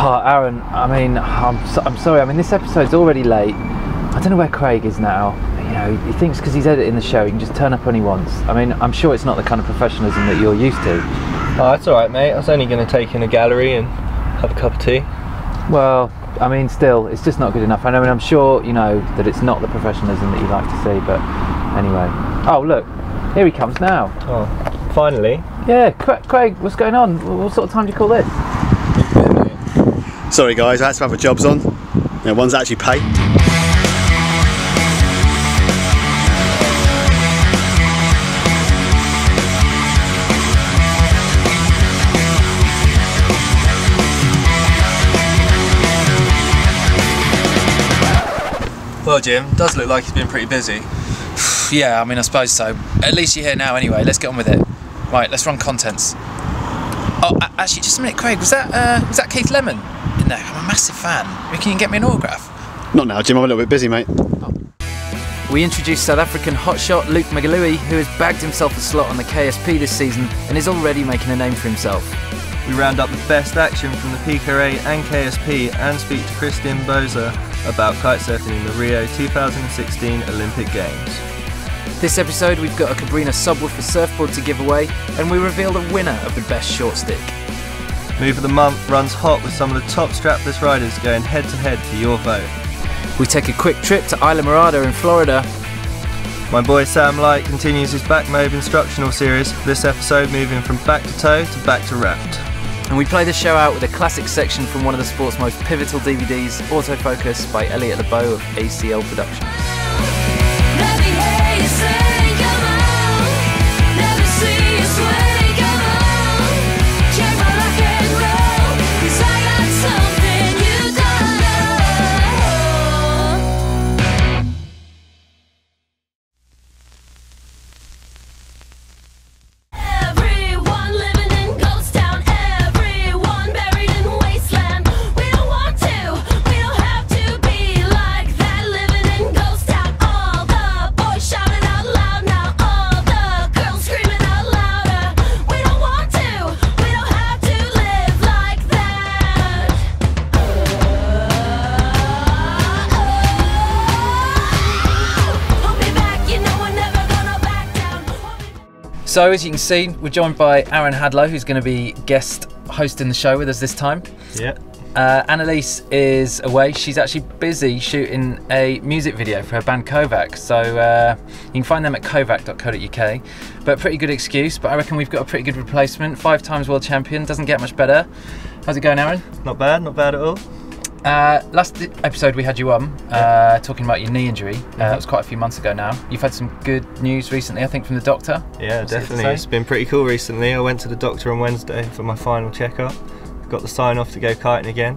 Oh, Aaron, I mean, I'm sorry. I mean, this episode's already late. I don't know where Craig is now. You know, he thinks because he's editing the show, he can just turn up when he wants. I mean, I'm sure it's not the kind of professionalism that you're used to. Oh, that's all right, mate. I was only going to take in a gallery and have a cup of tea. Well, I mean, still, it's just not good enough. I mean, I'm sure, you know, that it's not the professionalism that you'd like to see, but anyway. Oh, look, here he comes now. Oh, finally. Yeah, Craig, what's going on? What sort of time do you call this? Sorry guys, I had to have my jobs on. You know, one's actually paid. Well, Jim, it does look like he's been pretty busy. Yeah, I mean, I suppose so. At least you're here now anyway, let's get on with it. Right, let's run contents. Oh, actually, just a minute, Craig, was that Keith Lemon? No, I'm a massive fan. Can you get me an autograph? Not now, Jim, I'm a little bit busy, mate. Oh. We introduced South African hotshot Luke McGillewie, who has bagged himself a slot on the KSP this season and is already making a name for himself. We round up the best action from the PKRA and KSP and speak to Kristin Boese about kitesurfing in the Rio 2016 Olympic Games. This episode we've got a Cabrina Subwoofer surfboard to give away and we reveal the winner of the best short stick. Move of the month runs hot with some of the top strapless riders going head to head for your vote. We take a quick trip to Isla Morada in Florida. My boy Sam Light continues his back move instructional series, this episode moving from back to toe to back to raft. And we play the show out with a classic section from one of the sport's most pivotal DVDs, Autofocus by Elliot LeBeau of ACL Productions. So as you can see, we're joined by Aaron Hadlow, who's going to be guest hosting the show with us this time. Yeah. Annalise is away. She's actually busy shooting a music video for her band Kovac. So you can find them at kovac.co.uk. But pretty good excuse. But I reckon we've got a pretty good replacement. 5-time world champion. Doesn't get much better. How's it going, Aaron? Not bad. Not bad at all. Last episode we had you on, talking about your knee injury. That was quite a few months ago now. You've had some good news recently, I think, from the doctor. Yeah, definitely. It's been pretty cool recently. I went to the doctor on Wednesday for my final checkup. Got the sign-off to go kiting again.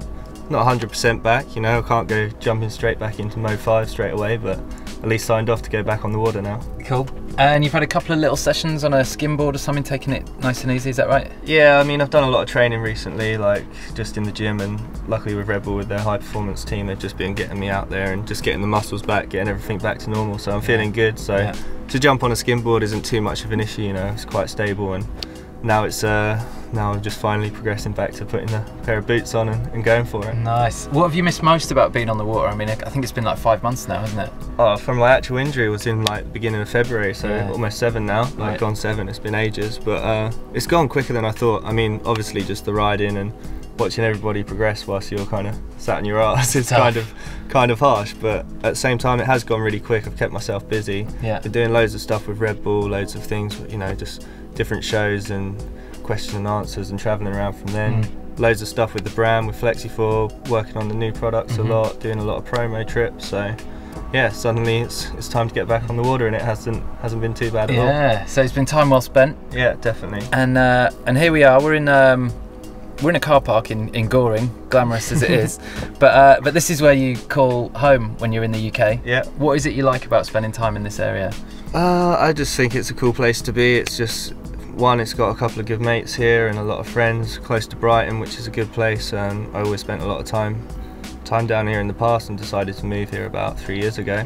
Not 100% back, you know, I can't go jumping straight back into Mode 5 straight away, but at least signed off to go back on the water now. Cool. And you've had a couple of little sessions on a skimboard or something, taking it nice and easy, is that right? Yeah, I mean, I've done a lot of training recently, like just in the gym, and luckily with Red Bull, with their high performance team, they've just been getting me out there and just getting the muscles back, getting everything back to normal, so I'm feeling good. So to jump on a skimboard isn't too much of an issue, you know, it's quite stable, and now it's now I'm just finally progressing back to putting a pair of boots on and going for it. Nice. What have you missed most about being on the water? I mean, I think it's been like 5 months now, hasn't it? Oh, from my actual injury was in like the beginning of February, so almost 7 now. Like gone 7, it's been ages, but it's gone quicker than I thought. I mean, obviously just the riding and watching everybody progress whilst you're kind of sat in your ass, it's kind of harsh, but at the same time it has gone really quick. I've kept myself busy. Yeah. Been doing loads of stuff with Red Bull, loads of things, you know, just different shows and question and answers and travelling around from then. Loads of stuff with the brand, with Flexi4, working on the new products a lot, doing a lot of promo trips, so yeah, suddenly it's time to get back on the water and it hasn't been too bad at all. Yeah, so it's been time well spent. Yeah, definitely. And here we are, we're in a car park in Goring, glamorous as it is, but this is where you call home when you're in the UK. Yeah. What is it you like about spending time in this area? I just think it's a cool place to be. It's just, one, it's got a couple of good mates here and a lot of friends close to Brighton, which is a good place. I always spent a lot of time down here in the past and decided to move here about 3 years ago.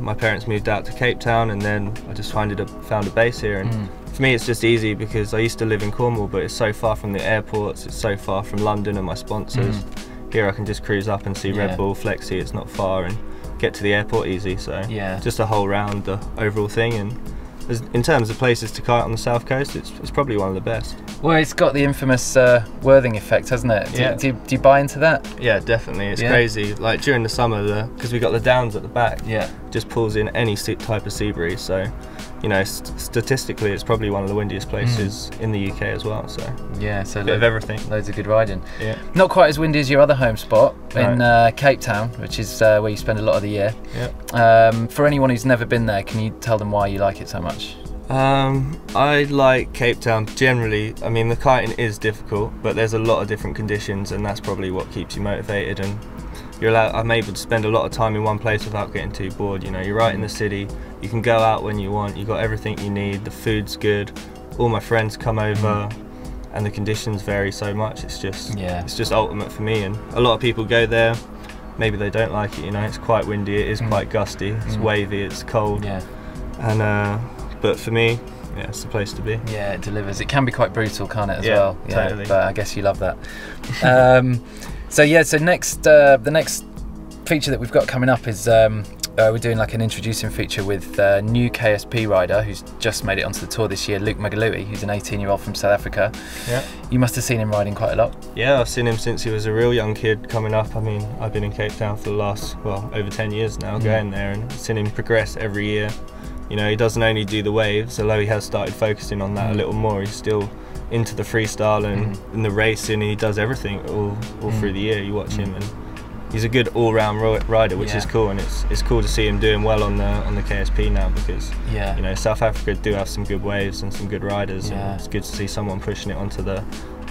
My parents moved out to Cape Town and then I just found a base here and For me, it's just easy because I used to live in Cornwall, but it's so far from the airports, it's so far from London and my sponsors. Here I can just cruise up and see Red Bull, Flexi, it's not far, and get to the airport easy. So just a whole round, the overall thing. And in terms of places to kite on the south coast, it's probably one of the best. Well, it's got the infamous Worthing effect, hasn't it? Do you buy into that? Yeah, definitely. It's crazy. Like during the summer, because we got the downs at the back, just pulls in any type of sea breeze. So, you know, statistically, it's probably one of the windiest places in the UK as well. So yeah, so a bit of everything. Loads of good riding. Yeah. Not quite as windy as your other home spot in Cape Town, which is where you spend a lot of the year. Yeah. For anyone who's never been there, can you tell them why you like it so much? I like Cape Town generally. I mean, the kiting is difficult, but there's a lot of different conditions, and that's probably what keeps you motivated. And I'm able to spend a lot of time in one place without getting too bored. You know, you're right in the city, you can go out when you want, you've got everything you need, the food's good, all my friends come over, and the conditions vary so much. It's just it's just ultimate for me, and a lot of people go there, maybe they don't like it, you know, it's quite windy, it is quite gusty, it's wavy, it's cold, and but for me, it's the place to be. Yeah, it delivers. It can be quite brutal, can't it, as well? Yeah, totally. But I guess you love that. So yeah, so next, the next feature that we've got coming up is we're doing like an introducing feature with a new KSP rider who's just made it onto the tour this year, Luke McGillewie, who's an 18-year-old from South Africa. Yeah. You must have seen him riding quite a lot. Yeah, I've seen him since he was a real young kid coming up. I mean, I've been in Cape Town for the last, well, over 10 years now, going there, and seen him progress every year. You know, he doesn't only do the waves, although he has started focusing on that a little more. He's still into the freestyle and in the racing, and he does everything all through the year. You watch him, and he's a good all-round rider, which is cool, and it's cool to see him doing well on the KSP now, because you know, South Africa do have some good waves and some good riders, and it's good to see someone pushing it onto the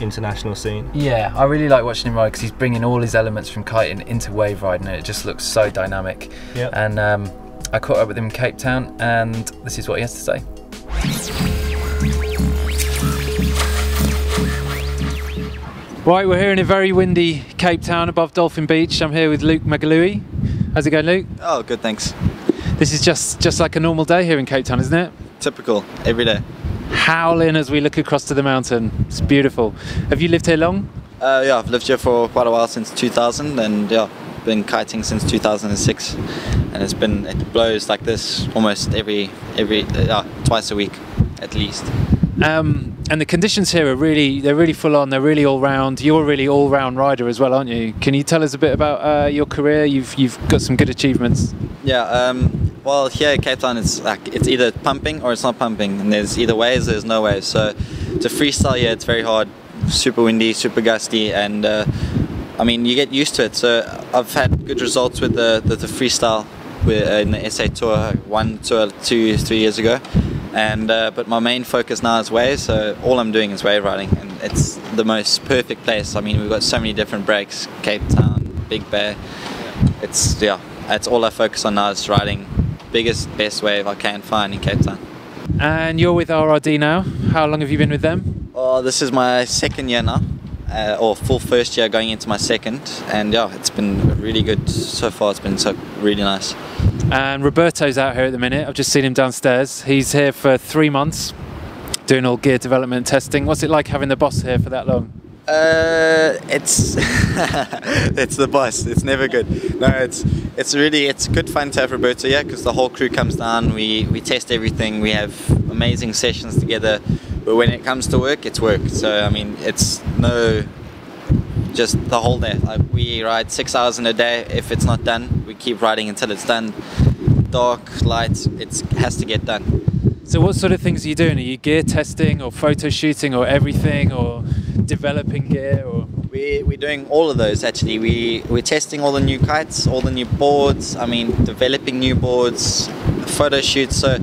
international scene. Yeah, I really like watching him ride because he's bringing all his elements from kiting into wave riding, and it just looks so dynamic. And I caught up with him in Cape Town, and this is what he has to say. Right, we're here in a very windy Cape Town above Dolphin Beach. I'm here with Luke McGillewie. How's it going, Luke? Oh, good, thanks. This is just like a normal day here in Cape Town, isn't it? Typical, every day. Howling as we look across to the mountain. It's beautiful. Have you lived here long? Yeah, I've lived here for quite a while, since 2000, and yeah, been kiting since 2006, and it's been, it blows like this almost every twice a week at least. And the conditions here are really full on, they're really all round. You're a really all round rider as well, aren't you? Can you tell us a bit about your career? You've got some good achievements. Yeah, well, here in Cape Town, it's like, it's either pumping or it's not pumping, and there's either ways or there's no ways. So to freestyle here, it's very hard, super windy, super gusty, and I mean, you get used to it. So I've had good results with the freestyle in the SA Tour, one tour 2-3 years ago, and but my main focus now is wave. So all I'm doing is wave riding, and it's the most perfect place. I mean, we've got so many different breaks, Cape Town, Big Bay. It's that's all I focus on now, is riding biggest, best wave I can find in Cape Town. And you're with RRD now. How long have you been with them? Oh, this is my second year now. Or full first year going into my second, and yeah, it's been really good so far. It's been so really nice. And Roberto's out here at the minute. I've just seen him downstairs. He's here for 3 months doing all gear development testing. What's it like having the boss here for that long? It's it's the boss. It's never good. No, it's good fun to have Roberto here, because the whole crew comes down. We test everything. We have amazing sessions together. But when it comes to work, it's work. So I mean, it's no, just the whole day. Like, we ride 6 hours in a day. If it's not done, we keep riding until it's done. Dark, light, it has to get done. So what sort of things are you doing? Are you gear testing or photo shooting or everything, or developing gear? Or we're doing all of those actually. We're testing all the new kites, all the new boards. I mean, developing new boards, photo shoots. So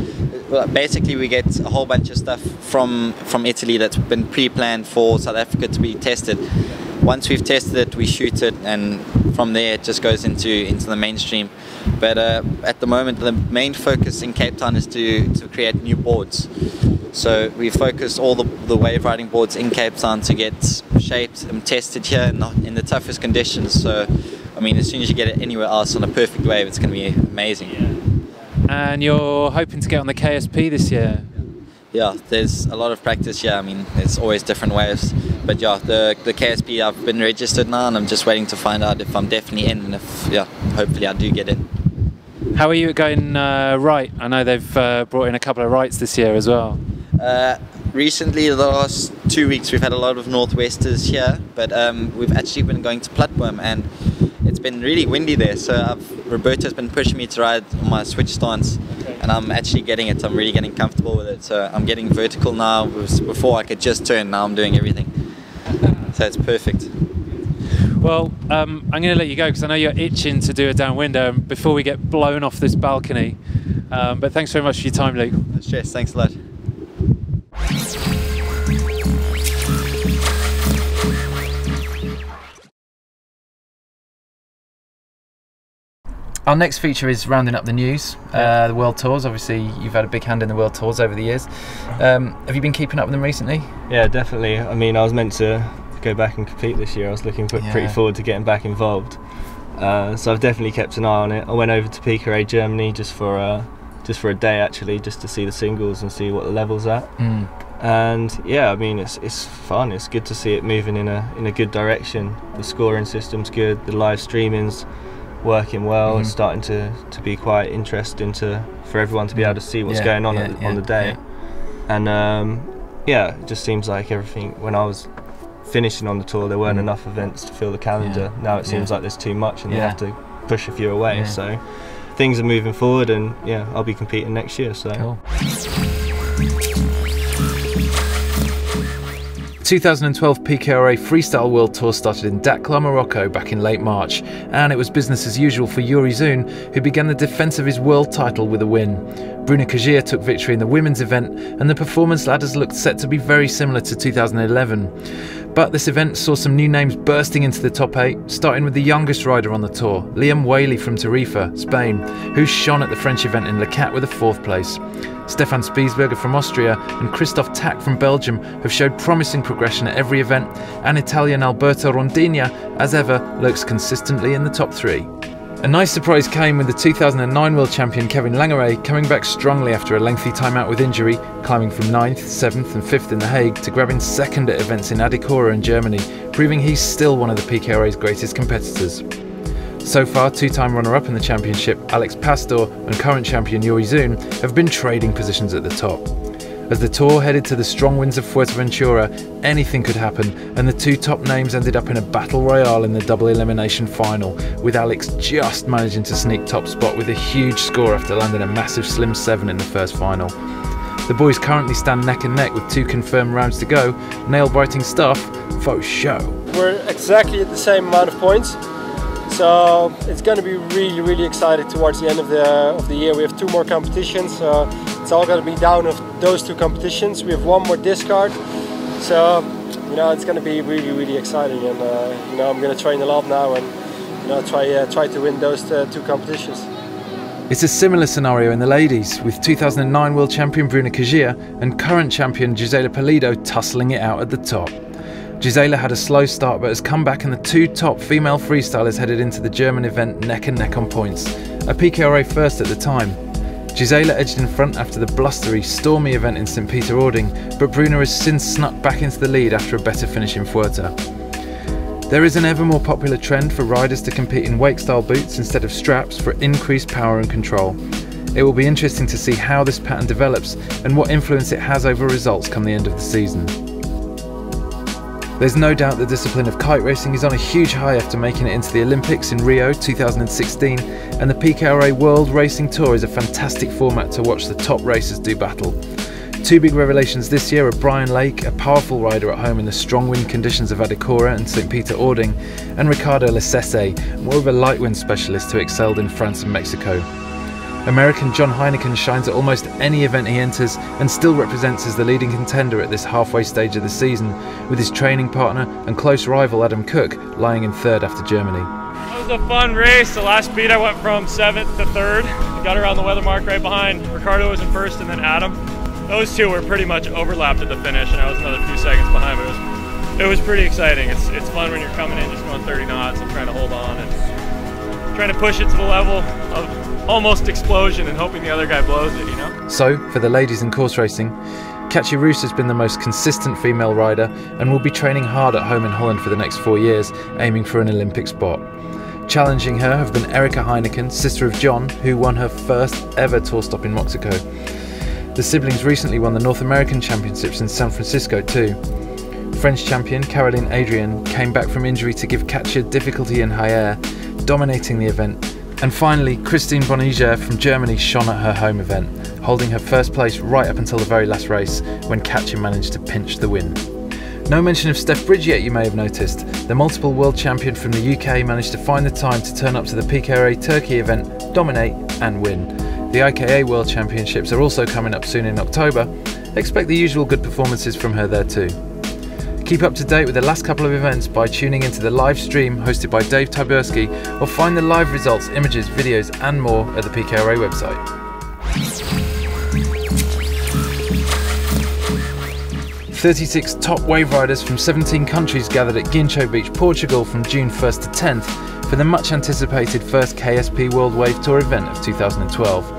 basically, we get a whole bunch of stuff from Italy that's been pre-planned for South Africa to be tested. Once we've tested it, we shoot it, and from there it just goes into the mainstream. But at the moment, the main focus in Cape Town is to create new boards. So we focus all the wave riding boards in Cape Town to get shaped and tested here in the toughest conditions. So I mean, as soon as you get it anywhere else on a perfect wave, it's going to be amazing. Yeah. And you're hoping to get on the KSP this year? Yeah, there's a lot of practice. Yeah, I mean, it's always different waves. But yeah, the KSP, I've been registered now, and I'm just waiting to find out if I'm definitely in, and if, yeah, hopefully I do get in. How are you going right? I know they've brought in a couple of rights this year as well. Recently, the last 2 weeks, we've had a lot of northwesters here, but we've actually been going to Platboom, and it's been really windy there, so Roberto's been pushing me to ride my switch stance, and I'm actually getting it. I'm really getting comfortable with it, so I'm getting vertical now. Before I could just turn, now I'm doing everything, so it's perfect. Well, I'm going to let you go because I know you're itching to do a downwinder before we get blown off this balcony, but thanks very much for your time, Luke. Cheers, thanks a lot. Our next feature is rounding up the news, the World Tours. Obviously, you've had a big hand in the World Tours over the years. Have you been keeping up with them recently? Yeah, definitely. I mean, I was meant to go back and compete this year. I was looking pretty forward to getting back involved. So I've definitely kept an eye on it. I went over to PKRA Germany just for a day, actually, just to see the singles and see what the level's at. And yeah, I mean, it's fun. It's good to see it moving in a good direction. The scoring system's good. The live streaming's working well. It's starting to be quite interesting for everyone to be able to see what's going on on the day. And yeah, it just seems like everything. When I was finishing on the tour, there weren't enough events to fill the calendar. Now it seems like there's too much, and they have to push a few away. So things are moving forward, and yeah, I'll be competing next year. So. Cool. 2012 PKRA Freestyle World Tour started in Dakhla, Morocco back in late March, and it was business as usual for Juri Zoon, who began the defence of his world title with a win. Bruna Kajir took victory in the women's event, and the performance ladders looked set to be very similar to 2011. But this event saw some new names bursting into the top 8, starting with the youngest rider on the tour, Liam Whaley from Tarifa, Spain, who shone at the French event in Le Cat with a 4th place. Stefan Spiesberger from Austria and Christoph Tack from Belgium have showed promising progression at every event, and Italian Alberto Rondinha, as ever, lurks consistently in the top 3. A nice surprise came with the 2009 world champion Kevin Langerei coming back strongly after a lengthy timeout with injury, climbing from 9th, 7th and 5th in The Hague to grabbing 2nd at events in Adikora in Germany, proving he's still one of the PKRA's greatest competitors. So far, two-time runner-up in the championship, Alex Pastor and current champion Juri Zoon have been trading positions at the top. As the tour headed to the strong winds of Fuerteventura, anything could happen, and the two top names ended up in a battle royale in the double elimination final, with Alex just managing to sneak top spot with a huge score after landing a massive slim 7 in the first final. The boys currently stand neck and neck with 2 confirmed rounds to go, nail-biting stuff, faux show. We're exactly at the same amount of points. So it's going to be really, really exciting towards the end of the year. We have 2 more competitions, so it's all going to be down of those 2 competitions. We have 1 more discard, so you know it's going to be really, really exciting. And you know, I'm going to train a lot now, and you know try to win those 2 competitions. It's a similar scenario in the ladies, with 2009 world champion Bruna Kajir and current champion Gisela Pulido tussling it out at the top. Gisela had a slow start but has come back, and the 2 top female freestylers headed into the German event neck and neck on points, a PKRA first at the time. Gisela edged in front after the blustery, stormy event in St Peter Ording, but Bruna has since snuck back into the lead after a better finish in Fuerte. There is an ever more popular trend for riders to compete in wake style boots instead of straps for increased power and control. It will be interesting to see how this pattern develops and what influence it has over results come the end of the season. There's no doubt the discipline of kite racing is on a huge high after making it into the Olympics in Rio 2016, and the PKRA World Racing Tour is a fantastic format to watch the top racers do battle. 2 big revelations this year are Brian Lake, a powerful rider at home in the strong wind conditions of Adikora and St Peter Ording, and Ricardo Lecesse, more of a light wind specialist who excelled in France and Mexico. American John Heineken shines at almost any event he enters and still represents as the leading contender at this halfway stage of the season, with his training partner and close rival Adam Cook lying in 3rd after Germany. That was a fun race. The last beat I went from 7th to 3rd. I got around the weather mark right behind. Ricardo was in 1st and then Adam. Those 2 were pretty much overlapped at the finish, and I was another few seconds behind. It was pretty exciting. It's fun when you're coming in just going 30 knots and trying to hold on and trying to push it to the level of almost explosion and hoping the other guy blows it, you know? So, for the ladies in course racing, Katja Roos has been the most consistent female rider and will be training hard at home in Holland for the next 4 years, aiming for an Olympic spot. Challenging her have been Erica Heineken, sister of John, who won her first ever tour stop in Mexico. The siblings recently won the North American Championships in San Francisco too. French champion Caroline Adrian came back from injury to give Katja difficulty in high air, dominating the event. And finally, Christine Boese from Germany shone at her home event, holding her first place right up until the very last race, when Katja managed to pinch the win. No mention of Steph Bridgett, you may have noticed. The multiple world champion from the UK managed to find the time to turn up to the PKRA Turkey event, dominate and win. The IKA World Championships are also coming up soon in October. Expect the usual good performances from her there too. Keep up to date with the last couple of events by tuning into the live stream hosted by Dave Tyburski, or find the live results, images, videos and more at the PKRA website. 36 top wave riders from 17 countries gathered at Guincho Beach, Portugal from June 1st to 10th for the much anticipated first KSP World Wave Tour event of 2012.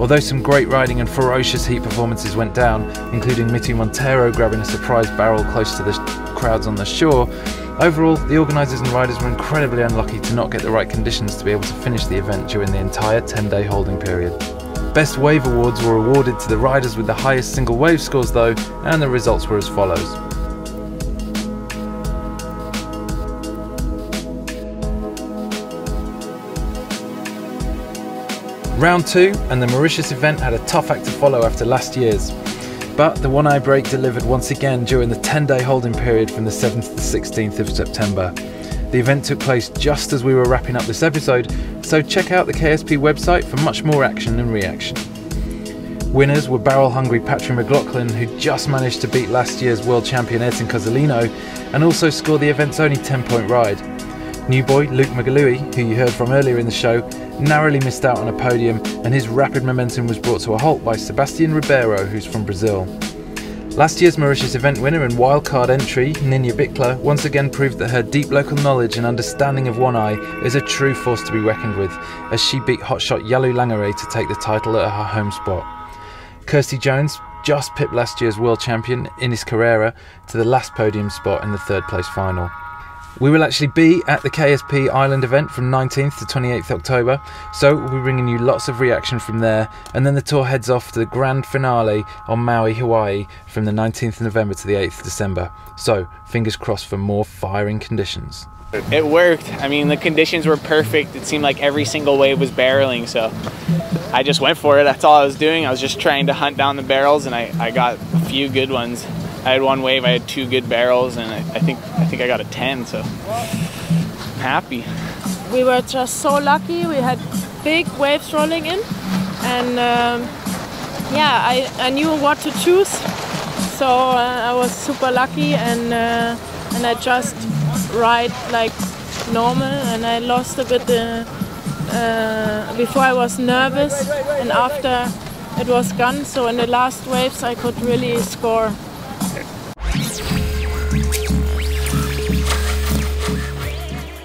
Although some great riding and ferocious heat performances went down, including Mitu Monteiro grabbing a surprise barrel close to the crowds on the shore, overall the organisers and riders were incredibly unlucky to not get the right conditions to be able to finish the event during the entire 10-day holding period. Best Wave Awards were awarded to the riders with the highest single wave scores though, and the results were as follows. Round 2 and the Mauritius event had a tough act to follow after last year's, but the one-eye break delivered once again during the 10-day holding period from the 7th to the 16th of September. The event took place just as we were wrapping up this episode, so check out the KSP website for much more action and reaction. Winners were barrel-hungry Patrick McLaughlin, who just managed to beat last year's world champion Edson Cozzolino and also scored the event's only 10-point ride. New boy Luke McGillewie, who you heard from earlier in the show, narrowly missed out on a podium, and his rapid momentum was brought to a halt by Sebastian Ribeiro, who's from Brazil. Last year's Mauritius event winner and wildcard entry, Ninja Bikla, once again proved that her deep local knowledge and understanding of one-eye is a true force to be reckoned with, as she beat hotshot Yalu Langerei to take the title at her home spot. Kirsty Jones just pipped last year's world champion, Inés Carrera, to the last podium spot in the third-place final. We will actually be at the KSP Island event from 19th to 28th October, so we'll be bringing you lots of reaction from there, and then the tour heads off to the grand finale on Maui, Hawaii from the 19th November to the 8th December. So, fingers crossed for more firing conditions. It worked. I mean, the conditions were perfect. It seemed like every single wave was barreling, so I just went for it. That's all I was doing. I was just trying to hunt down the barrels, and I got a few good ones. I had one wave, I had two good barrels, and I think I got a 10, so I'm happy. We were just so lucky. We had big waves rolling in, and yeah, I knew what to choose, so I was super lucky, and I just ride like normal, and I lost a bit before I was nervous, and after it was gone, so in the last waves I could really score.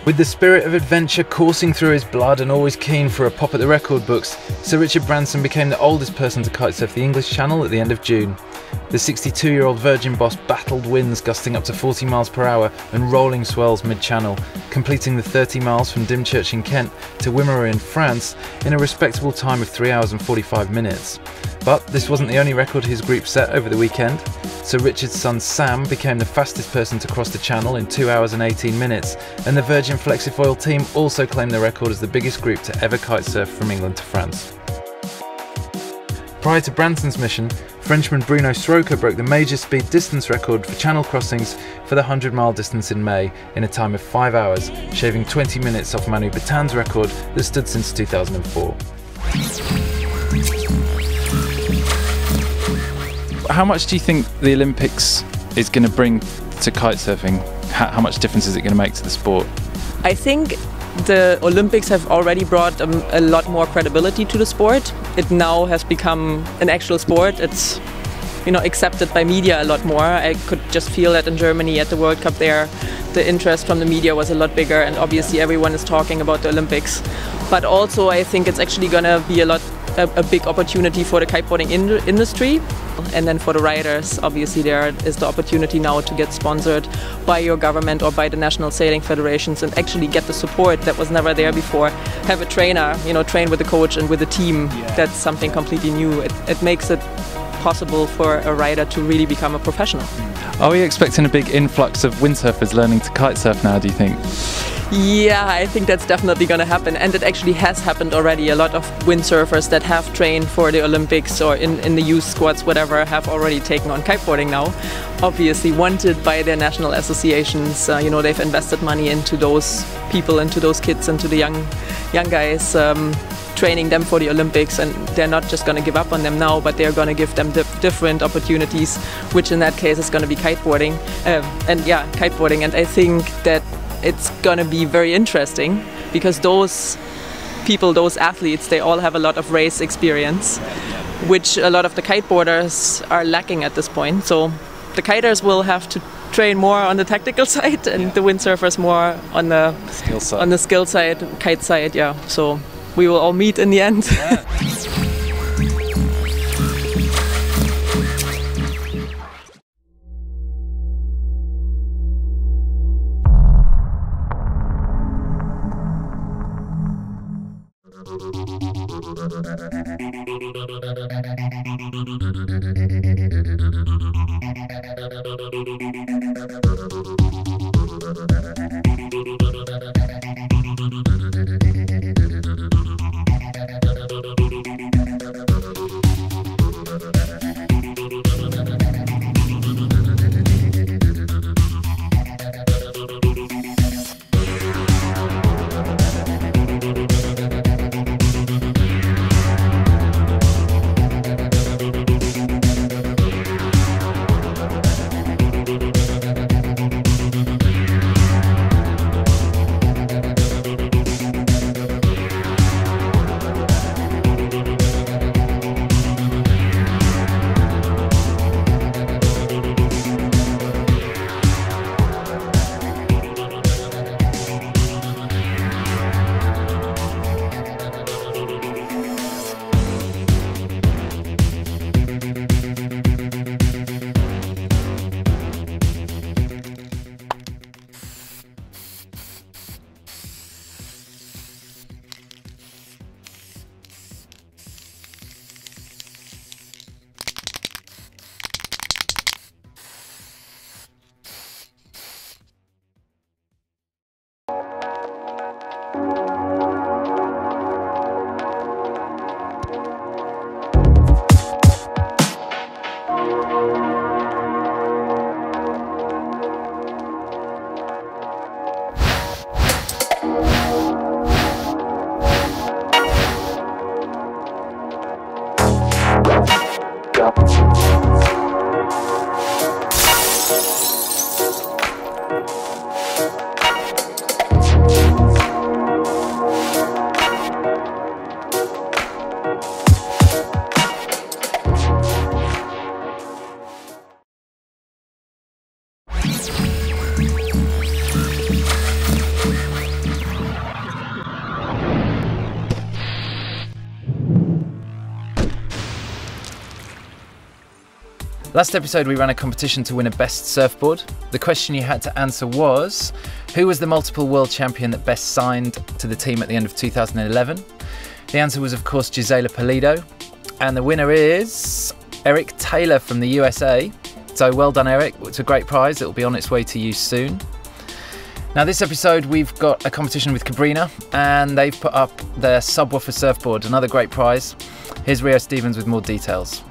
With the spirit of adventure coursing through his blood and always keen for a pop at the record books, Sir Richard Branson became the oldest person to kitesurf the English Channel at the end of June. The 62-year-old Virgin boss battled winds gusting up to 40 miles per hour and rolling swells mid-channel, completing the 30 miles from Dymchurch in Kent to Wimereux in France in a respectable time of 3 hours and 45 minutes. But this wasn't the only record his group set over the weekend. Sir Richard's son Sam became the fastest person to cross the channel in 2 hours and 18 minutes, and the Virgin Flexifoil team also claimed the record as the biggest group to ever kitesurf from England to France. Prior to Branson's mission, Frenchman Bruno Sroka broke the major speed distance record for channel crossings for the 100-mile distance in May in a time of 5 hours, shaving 20 minutes off Manu Batan's record that stood since 2004. How much do you think the Olympics is going to bring to kitesurfing? How much difference is it going to make to the sport? I think the Olympics have already brought a lot more credibility to the sport. It now has become an actual sport. It's, you know, accepted by media a lot more. I could just feel that in Germany at the World Cup there, the interest from the media was a lot bigger, and obviously everyone is talking about the Olympics. But also I think it's actually going to be a lot a big opportunity for the kiteboarding industry. And then for the riders, obviously there is the opportunity now to get sponsored by your government or by the national sailing federations and actually get the support that was never there before. Have a trainer, you know, train with a coach and with a team. Yeah. That's something completely new. It makes it possible for a rider to really become a professional. Are we expecting a big influx of windsurfers learning to kite surf now, do you think? Yeah, I think that's definitely going to happen, and it actually has happened already. A lot of windsurfers that have trained for the Olympics or in the youth squads, whatever, have already taken on kiteboarding now. Obviously wanted by their national associations, you know, they've invested money into those people, into those kids, into the young guys, training them for the Olympics, and they're not just going to give up on them now, but they're going to give them different opportunities, which in that case is going to be kiteboarding. And I think that it's going to be very interesting because those people, those athletes, they all have a lot of race experience, which a lot of the kiteboarders are lacking at this point. So the kiters will have to train more on the tactical side, and the windsurfers more on the skill side. On the skill side, kite side, yeah. So we will all meet in the end. Yeah. Last episode we ran a competition to win a best surfboard. The question you had to answer was, who was the multiple world champion that best signed to the team at the end of 2011? The answer was of course Gisela Pulido, and the winner is Eric Taylor from the USA. So well done Eric, it's a great prize, it'll be on its way to you soon. Now this episode we've got a competition with Cabrina, and they've put up their subwoofer surfboard, another great prize. Here's Rio Stevens with more details.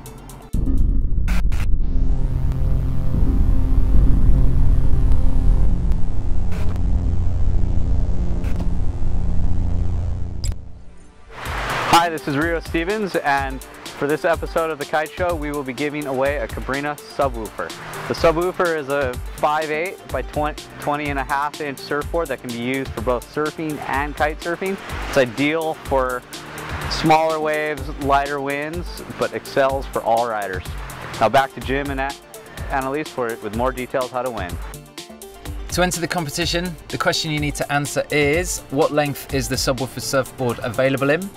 Hi, this is Rio Stevens, and for this episode of The Kite Show, we will be giving away a Cabrina Subwoofer. The Subwoofer is a 5'8 by 20.5 inch surfboard that can be used for both surfing and kite surfing. It's ideal for smaller waves, lighter winds, but excels for all riders. Now back to Jim and Annalise with more details how to win. To enter the competition, the question you need to answer is, what length is the Subwoofer surfboard available in?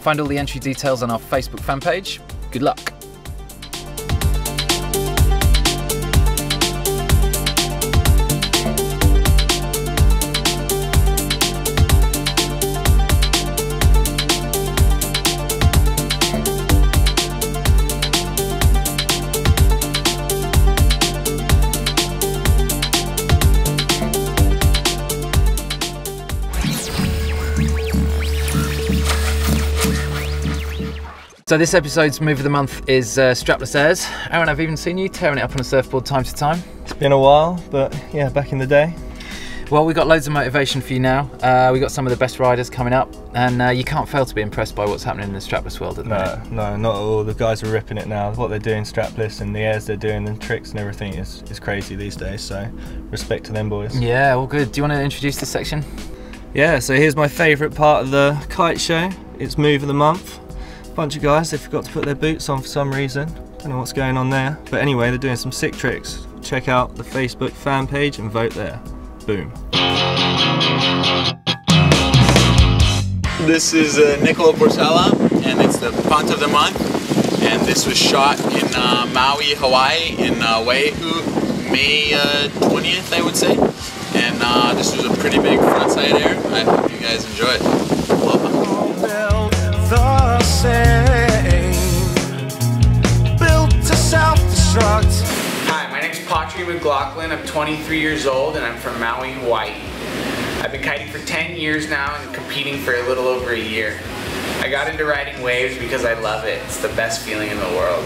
Find all the entry details on our Facebook fan page. Good luck. So this episode's Move of the Month is Strapless Airs. Aaron, I've even seen you tearing it up on a surfboard time to time. It's been a while, but yeah, back in the day. Well, we've got loads of motivation for you now. We've got some of the best riders coming up, and you can't fail to be impressed by what's happening in the strapless world at the moment. No, not at all. The guys are ripping it now. What they're doing strapless and the airs they're doing and tricks and everything is crazy these days, so respect to them boys. Yeah, all good. Do you want to introduce this section? Yeah, so here's my favourite part of the kite show. It's Move of the Month. Bunch of guys, they forgot to put their boots on for some reason. Don't know what's going on there. But anyway, they're doing some sick tricks. Check out the Facebook fan page and vote there. Boom. This is Nicola Portella, and it's the punt of the month. And this was shot in Maui, Hawaii, in Waihee, May 20th, I would say. And this was a pretty big frontside air. I hope you guys enjoy it. Built to self-destruct. Hi, my name's Patrick McLaughlin. I'm 23 years old and I'm from Maui, Hawaii. I've been kiting for 10 years now and competing for a little over a year. I got into riding waves because I love it. It's the best feeling in the world.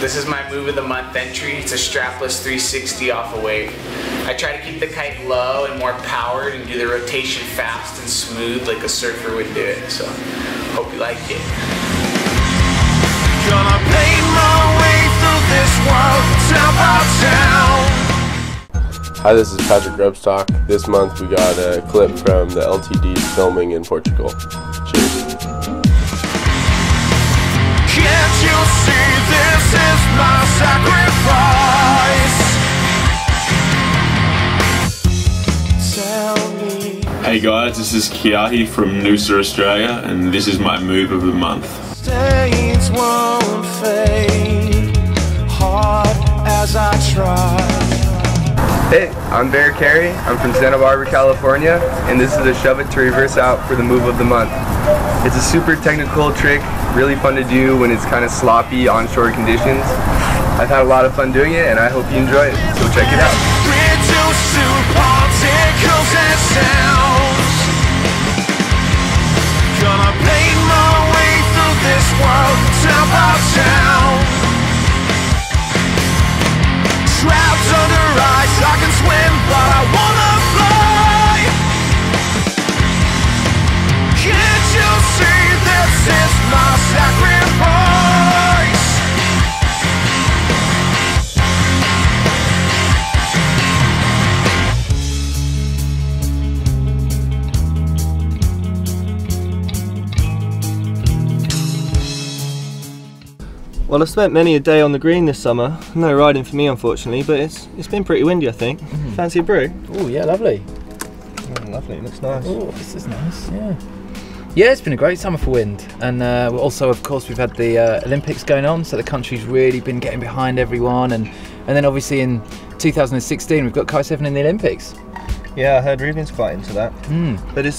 This is my Move of the Month entry. It's a strapless 360 off a wave. I try to keep the kite low and more powered and do the rotation fast and smooth like a surfer would do it. So, hope you like it. Gonna pave my way through this world town by town. Hi, this is Patrick Grubstock. This month we got a clip from the LTD's filming in Portugal. Cheers. Can't you see this is my sacrifice? Tell me. Hey guys, this is Kiahi from Noosa, Australia, and this is my Move of the Month. Stains won't fade, hard as I try. Hey, I'm Bear Carey. I'm from Santa Barbara, California, and this is a shove it to reverse out for the Move of the Month. It's a super technical trick, really fun to do when it's kind of sloppy onshore conditions. I've had a lot of fun doing it, and I hope you enjoy it, so check it out. This world, town by town. Trapped under ice, I can swim, but I wanna fly. Can't you see this is my sacrifice? Well, I've spent many a day on the green this summer. No riding for me, unfortunately, but it's been pretty windy, I think. Mm. Fancy a brew? Oh, yeah, lovely. Oh, lovely, it looks nice. Oh, this is nice, yeah. Yeah, it's been a great summer for wind. And also, of course, we've had the Olympics going on, so the country's really been getting behind everyone. And then obviously in 2016, we've got kitesurfing in the Olympics. Yeah, I heard Ruben's quite into that. Mm. But it's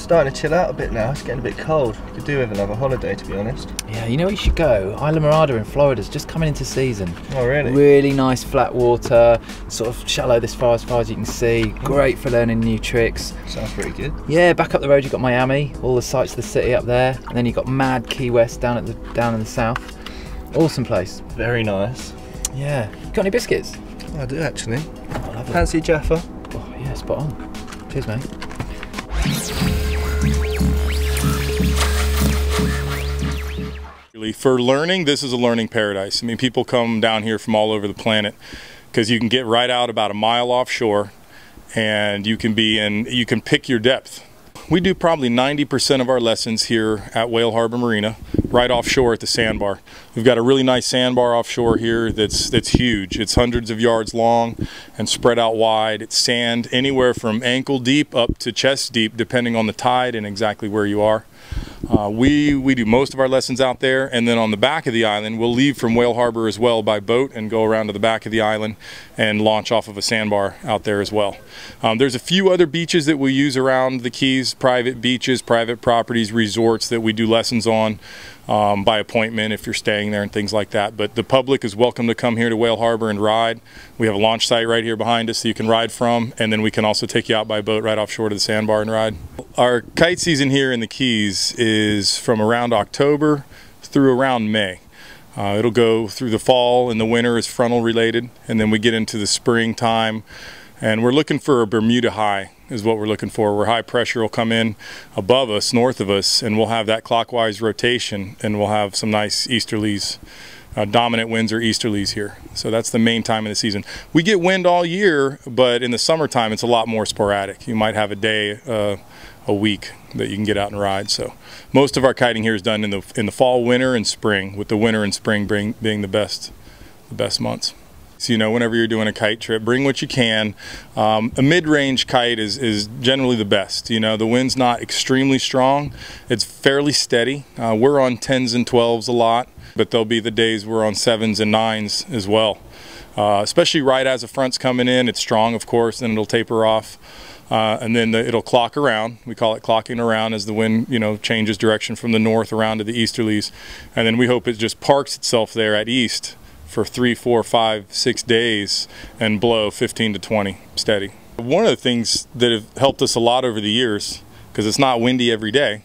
starting to chill out a bit now. It's getting a bit cold. Could do with another holiday, to be honest. Yeah, you know where you should go? Isla Morada in Florida's just coming into season. Oh, really? Really nice flat water, sort of shallow this far as you can see. Great for learning new tricks. Sounds pretty good. Yeah, back up the road you've got Miami, all the sights of the city up there, and then you've got mad Key West down in the south. Awesome place. Very nice. Yeah. You got any biscuits? I do actually. Oh, lovely. Fancy Jaffa. Oh yeah, spot on. Cheers, mate. For learning, this is a learning paradise. I mean, people come down here from all over the planet because you can get right out about a mile offshore and you can pick your depth. We do probably 90% of our lessons here at Whale Harbor Marina, right offshore at the sandbar. We've got a really nice sandbar offshore here that's huge. It's hundreds of yards long and spread out wide. It's sand anywhere from ankle deep up to chest deep, depending on the tide and exactly where you are. We do most of our lessons out there, and then on the back of the island, we'll leave from Whale Harbor as well by boat and go around to the back of the island and launch off of a sandbar out there as well. There's a few other beaches that we use around the Keys, private beaches, private properties, resorts that we do lessons on by appointment if you're staying there and things like that. But the public is welcome to come here to Whale Harbor and ride. We have a launch site right here behind us that you can ride from, and then we can also take you out by boat right offshore to the sandbar and ride. Our kite season here in the Keys is from around October through around May. It'll go through the fall, and the winter is frontal related, and then we get into the springtime, and we're looking for a Bermuda high is what we're looking for, where high pressure will come in above us, north of us, and we'll have that clockwise rotation, and we'll have some nice easterlies. Dominant winds are easterlies here. So that's the main time of the season. We get wind all year, but in the summertime it's a lot more sporadic. You might have a day, a week that you can get out and ride. So most of our kiting here is done in the fall, winter, and spring, with the winter and spring being the best months. So, you know, whenever you're doing a kite trip, bring what you can. A mid-range kite is generally the best. You know, the wind's not extremely strong. It's fairly steady. We're on 10s and 12s a lot, but there'll be the days we're on 7s and 9s as well. Especially right as the front's coming in, it's strong, of course, and it'll taper off. And then it'll clock around. We call it clocking around as the wind, you know, changes direction from the north around to the easterlies. And then we hope it just parks itself there at east for 3, 4, 5, 6 days and blow 15 to 20 steady. One of the things that have helped us a lot over the years, because it's not windy every day,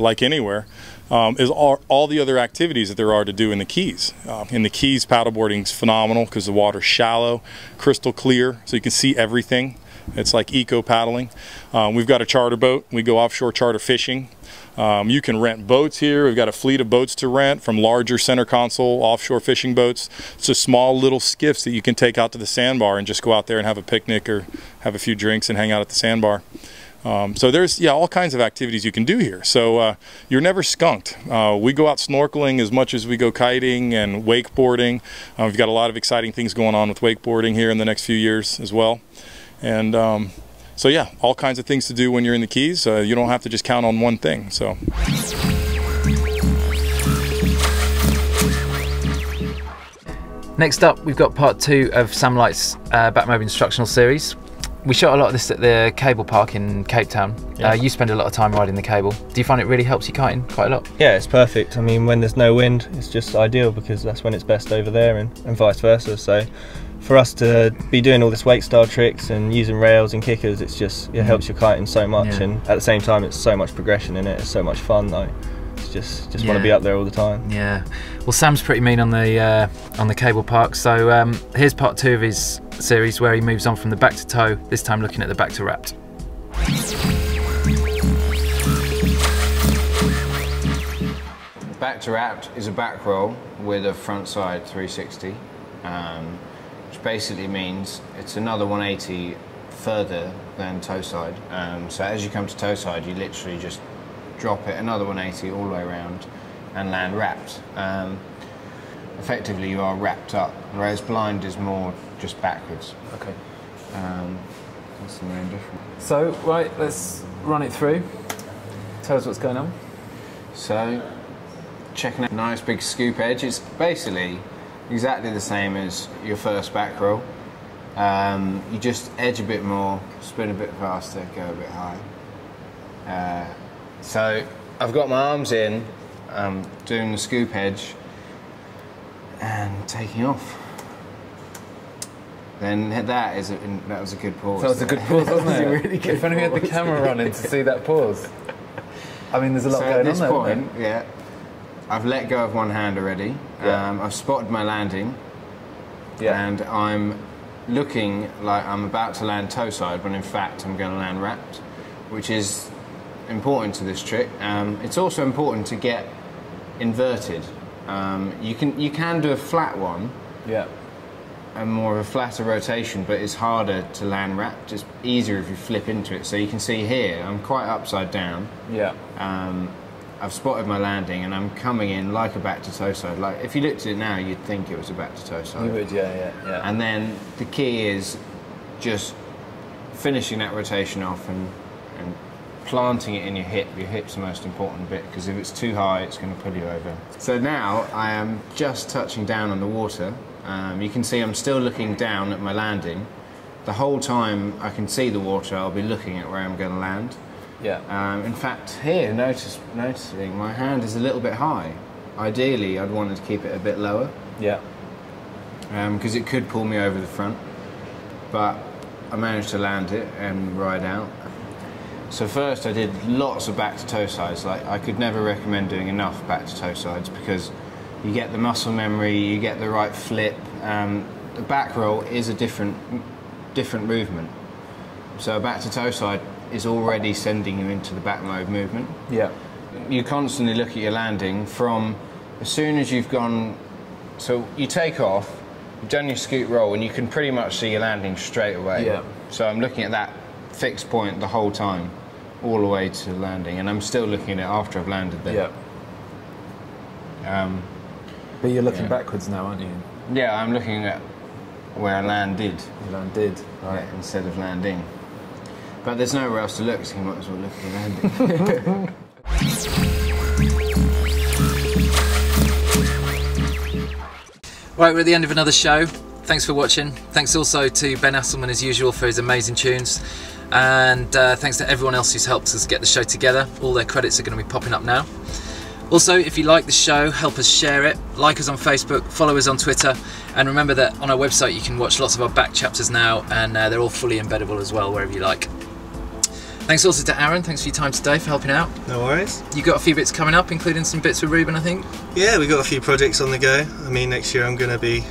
like anywhere, is all the other activities that there are to do in the Keys. In the Keys, paddleboarding's phenomenal because the water's shallow, crystal clear, so you can see everything. It's like eco paddling. We've got a charter boat. We go offshore charter fishing. You can rent boats here. We've got a fleet of boats to rent, from larger center console offshore fishing boats to small little skiffs that you can take out to the sandbar and just go out there and have a picnic or have a few drinks and hang out at the sandbar. So there's, yeah, all kinds of activities you can do here. So you're never skunked. We go out snorkeling as much as we go kiting and wakeboarding. We've got a lot of exciting things going on with wakeboarding here in the next few years as well. And so yeah, all kinds of things to do when you're in the Keys. You don't have to just count on one thing. So next up, we've got part 2 of Sam Light's Batmobile instructional series. We shot a lot of this at the Cable Park in Cape Town. Yeah. You spend a lot of time riding the cable. Do you find it really helps you kiting quite a lot? Yeah, it's perfect. I mean, when there's no wind, it's just ideal, because that's when it's best over there, and vice versa. So for us to be doing all this wake style tricks and using rails and kickers, it's just, it helps your kiting so much, and at the same time it's so much progression in it, it's so much fun though. It's just want to be up there all the time. Yeah, well, Sam's pretty mean on the Cable Park, so here's part 2 of his series where he moves on from the back to toe, this time looking at the back to wrapped. Back to wrapped is a back roll with a front side 360. Which basically means it's another 180 further than toe side. So as you come to toe side, you literally just drop it another 180 all the way around and land wrapped. Effectively, you are wrapped up, whereas blind is more just backwards. Okay. That's the main difference. So, right, let's run it through. Tell us what's going on. So, checking out a nice big scoop edge. It's basically exactly the same as your first back roll. You just edge a bit more, spin a bit faster, go a bit high. So I've got my arms in, doing the scoop edge and taking off. Then that is that was a good pause. That was a good pause, wasn't it? Really good. If only we had the camera running to see that pause. I mean, there's a lot going on. At this point, yeah, I've let go of one hand already. Yeah. I've spotted my landing, and I'm looking like I'm about to land toe side, but in fact I'm going to land wrapped, which is important to this trick. It's also important to get inverted. You can do a flat one, and more of a flatter rotation, but it's harder to land wrapped. It's easier if you flip into it. So you can see here, I'm quite upside down. Yeah. I've spotted my landing and I'm coming in like a back to toe side. Like if you looked at it now, you'd think it was a back to toe side. You would, yeah. And then the key is just finishing that rotation off and planting it in your hip. Your hip's the most important bit, because if it's too high, it's going to pull you over. So now I am just touching down on the water. You can see I'm still looking down at my landing. The whole time I can see the water, I'll be looking at where I'm going to land. Yeah. In fact, here, noticing my hand is a little bit high. Ideally, I'd want to keep it a bit lower. Yeah. Because it could pull me over the front. But I managed to land it and ride out. So first I did lots of back to toe sides. Like, I could never recommend doing enough back to toe sides, because you get the muscle memory, you get the right flip. The back roll is a different movement. So a back to toe side is already sending you into the back mode movement. Yeah. You constantly look at your landing from as soon as you've gone, so you take off, you've done your scoot roll, and you can pretty much see your landing straight away. Yeah. So I'm looking at that fixed point the whole time, all the way to landing, and I'm still looking at it after I've landed there. Yeah. But you're looking backwards now, aren't you? Yeah, I'm looking at where I landed. You landed, right? Yeah, instead of landing. But there's nowhere else to look, so you might as well look at the landing. Right, we're at the end of another show. Thanks for watching. Thanks also to Ben Asselman, as usual, for his amazing tunes. And thanks to everyone else who's helped us get the show together. All their credits are going to be popping up now. Also, if you like the show, help us share it. Like us on Facebook, follow us on Twitter, and remember that on our website you can watch lots of our back chapters now, and they're all fully embeddable as well, wherever you like. Thanks also to Aaron, thanks for your time today, for helping out. No worries. You got a few bits coming up, including some bits with Ruben, I think? Yeah, we've got a few projects on the go. I mean, next year I'm going to be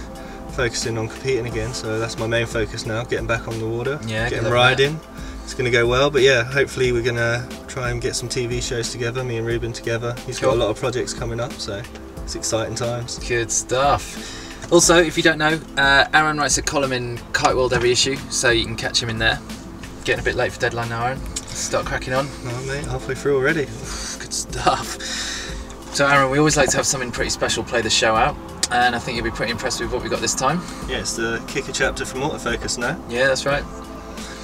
focusing on competing again, so that's my main focus now, getting back on the water, yeah, getting riding. It's going to go well, but yeah, hopefully we're going to try and get some TV shows together, me and Ruben together. He's got a lot of projects coming up, so it's exciting times. Good stuff. Also, if you don't know, Aaron writes a column in Kite World every issue, so you can catch him in there. Getting a bit late for deadline now, Aaron. Start cracking on. Oh mate, halfway through already. Good stuff. So Aaron, we always like to have something pretty special play the show out, and I think you'll be pretty impressed with what we got this time. Yeah, it's the kicker chapter from Autofocus now. Yeah, that's right.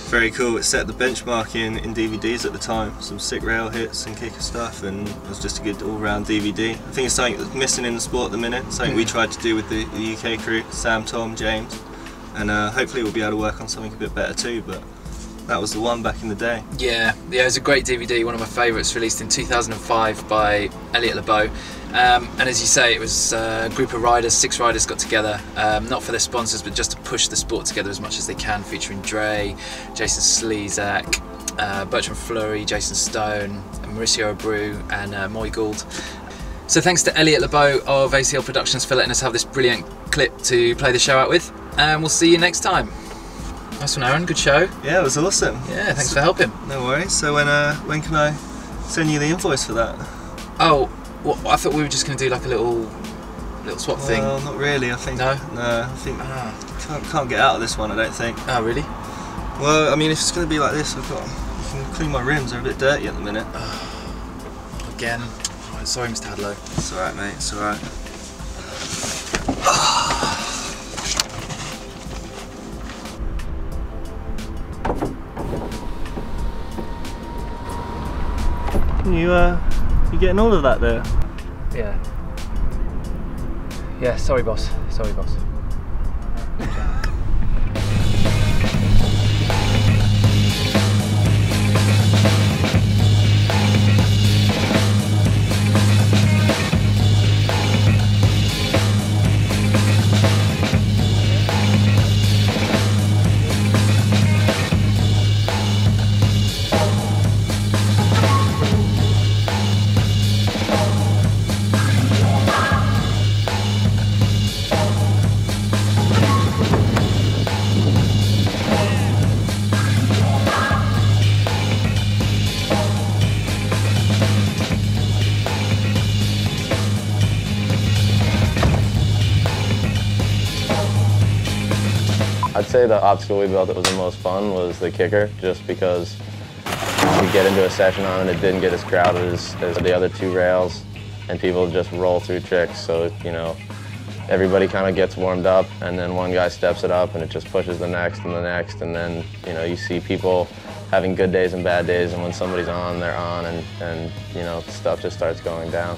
Very cool. It set the benchmark in DVDs at the time. Some sick rail hits and kicker stuff, and it was just a good all-round DVD. I think it's something that's missing in the sport at the minute, something we tried to do with the UK crew, Sam, Tom, James, and hopefully we'll be able to work on something a bit better too, but that was the one back in the day. Yeah, yeah, it was a great DVD, one of my favourites, released in 2005 by Elliot LeBeau. And as you say, it was a group of riders, 6 riders got together, not for their sponsors, but just to push the sport together as much as they can, featuring Dre, Jason Slezak, Bertram Fleury, Jason Stone, Mauricio Abreu, and Moy Gould. So thanks to Elliot LeBeau of ACL Productions for letting us have this brilliant clip to play the show out with, and we'll see you next time. Nice one, Aaron. Good show. Yeah, it was awesome. Yeah, thanks for helping. No worries. So when can I send you the invoice for that? Oh, well, I thought we were just going to do like a little swap thing. Well, not really. I think no. I think can't get out of this one. I don't think. Oh, really? Well, I mean, if it's going to be like this, I can clean my rims. They're a bit dirty at the minute. Again. Oh, sorry, Mr. Hadlow. It's all right, mate. It's all right. You getting all of that there? Yeah. Yeah, sorry boss. Sorry boss. I'd say the obstacle we built that was the most fun was the kicker, just because we get into a session on it, it didn't get as crowded as the other 2 rails, and people just roll through tricks, so, you know, everybody kind of gets warmed up, and then one guy steps it up, and it just pushes the next and the next, and then, you know, you see people having good days and bad days, and when somebody's on, they're on, and you know, stuff just starts going down.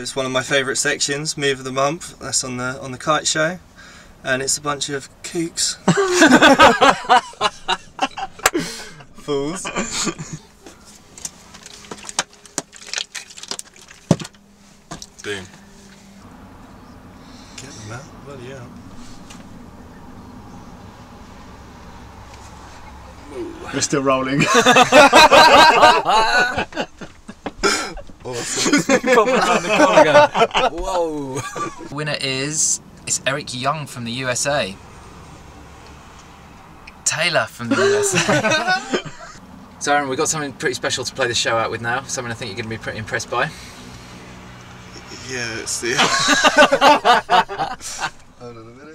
It's one of my favourite sections, Move of the Month. That's on the kite show, and it's a bunch of kooks, fools. Boom. Get them out, bloody hell. Ooh. We're still rolling. Whoa! Winner is Eric Young from the USA. Taylor from the USA. So Aaron, we've got something pretty special to play the show out with now. Something I think you're going to be pretty impressed by. Yeah, let's see. Hold on a minute.